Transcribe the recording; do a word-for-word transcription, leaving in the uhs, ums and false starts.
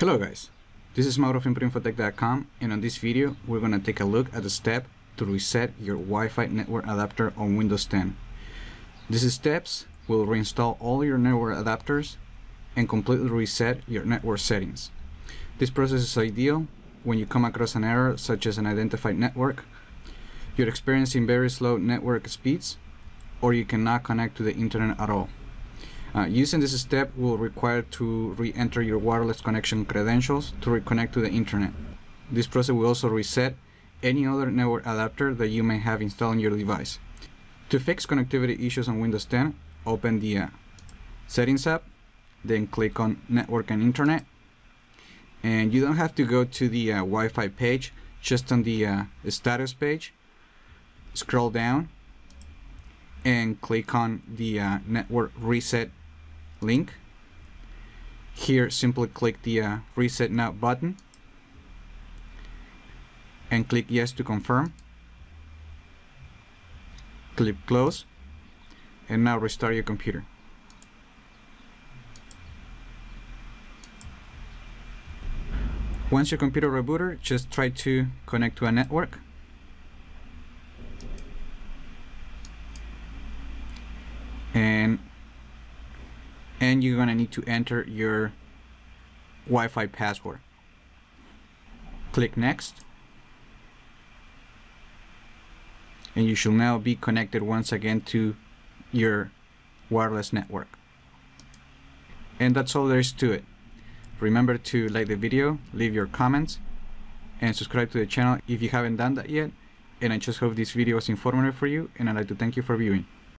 Hello guys, this is Mauro from Pureinfotech dot com, and on this video we're going to take a look at the step to reset your Wi-Fi network adapter on Windows ten. These steps will reinstall all your network adapters and completely reset your network settings. This process is ideal when you come across an error such as an identified network, you're experiencing very slow network speeds, or you cannot connect to the internet at all. Uh, using this step will require to re-enter your wireless connection credentials to reconnect to the internet. This process will also reset any other network adapter that you may have installed on your device. To fix connectivity issues on Windows ten, open the uh, Settings app, then click on Network and Internet. And you don't have to go to the uh, Wi-Fi page, just on the uh, Status page, scroll down and click on the uh, Network Reset link. Here simply click the uh, Reset Now button and click Yes to confirm. Click Close and now restart your computer. Once your computer rebooted, just try to connect to a network and and you're gonna need to enter your Wi-Fi password. Click Next and you should now be connected once again to your wireless network. And that's all there is to it. Remember to like the video, leave your comments and subscribe to the channel if you haven't done that yet, and I just hope this video was informative for you, and I'd like to thank you for viewing.